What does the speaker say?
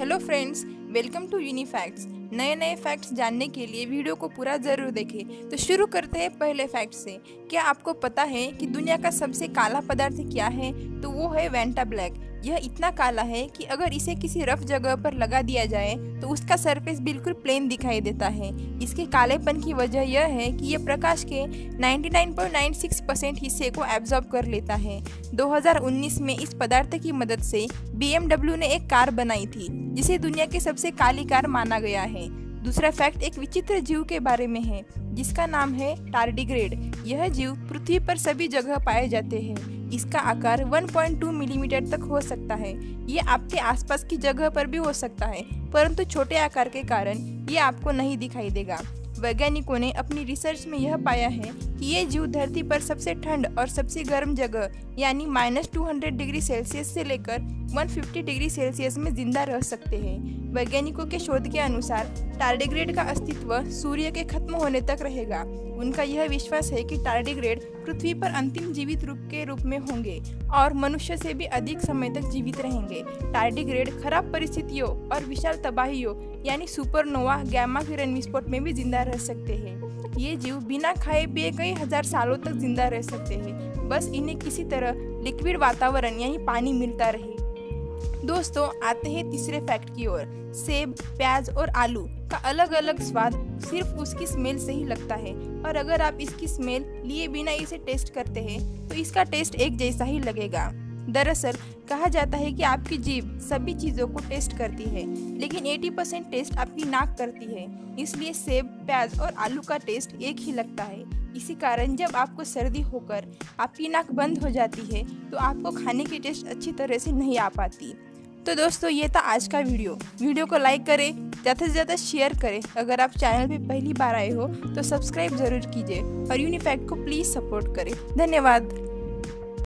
Hello friends, welcome to uni facts. नए नए facts जानने के लिए वीडियो को पूरा ज़रूर देखें। तो शुरू करते हैं पहले फैक्ट से। क्या आपको पता है कि दुनिया का सबसे काला पदार्थ क्या है? तो वो है वेंटाब्लैक। यह इतना काला है कि अगर इसे किसी रफ जगह पर लगा दिया जाए तो उसका सरफेस बिल्कुल प्लेन दिखाई देता है। इसके कालेपन की वजह यह है कि यह प्रकाश के 99.96% हिस्से को एब्जॉर्ब कर लेता है। 2019 में इस पदार्थ की मदद से BMW ने एक कार बनाई थी जिसे दुनिया की सबसे काली कार माना गया है। दूसरा फैक्ट एक विचित्र जीव के बारे में है जिसका नाम है टार्डिग्रेड। यह जीव पृथ्वी पर सभी जगह पाए जाते हैं। इसका आकार 1.2 मिलीमीटर तक हो सकता है। ये आपके आसपास की जगह पर भी हो सकता है, परंतु छोटे आकार के कारण ये आपको नहीं दिखाई देगा। वैज्ञानिकों ने अपनी रिसर्च में यह पाया है कि ये जीव धरती पर सबसे ठंड और सबसे गर्म जगह यानी -200 डिग्री सेल्सियस से लेकर 150 डिग्री सेल्सियस में जिंदा रह सकते हैं। वैज्ञानिकों के शोध के अनुसार टार्डिग्रेड का अस्तित्व सूर्य के खत्म होने तक रहेगा। उनका यह विश्वास है कि टार्डिग्रेड पृथ्वी पर अंतिम जीवित रूप के रूप में होंगे और मनुष्य से भी अधिक समय तक जीवित रहेंगे। टार्डिग्रेड खराब परिस्थितियों और विशाल तबाहियों यानी सुपरनोवा, गैमा किरण विस्फोट में भी जिंदा रह सकते हैं। ये जीव बिना खाए पिए कई हजार सालों तक जिंदा रह सकते हैं, बस इन्हें किसी तरह लिक्विड वातावरण यानी पानी मिलता रहे। दोस्तों, आते हैं तीसरे फैक्ट की ओर। सेब, प्याज और आलू का अलग अलग स्वाद सिर्फ उसकी स्मेल से ही लगता है, और अगर आप इसकी स्मेल लिए बिना इसे टेस्ट करते हैं तो इसका टेस्ट एक जैसा ही लगेगा। दरअसल कहा जाता है कि आपकी जीभ सभी चीज़ों को टेस्ट करती है, लेकिन 80% टेस्ट आपकी नाक करती है। इसलिए सेब, प्याज और आलू का टेस्ट एक ही लगता है। इसी कारण जब आपको सर्दी होकर आपकी नाक बंद हो जाती है तो आपको खाने की टेस्ट अच्छी तरह से नहीं आ पाती। तो दोस्तों, ये था आज का वीडियो को लाइक करें, ज़्यादा से ज़्यादा शेयर करें। अगर आप चैनल पे पहली बार आए हो तो सब्सक्राइब ज़रूर कीजिए और यूनिफैक्ट को प्लीज़ सपोर्ट करें। धन्यवाद।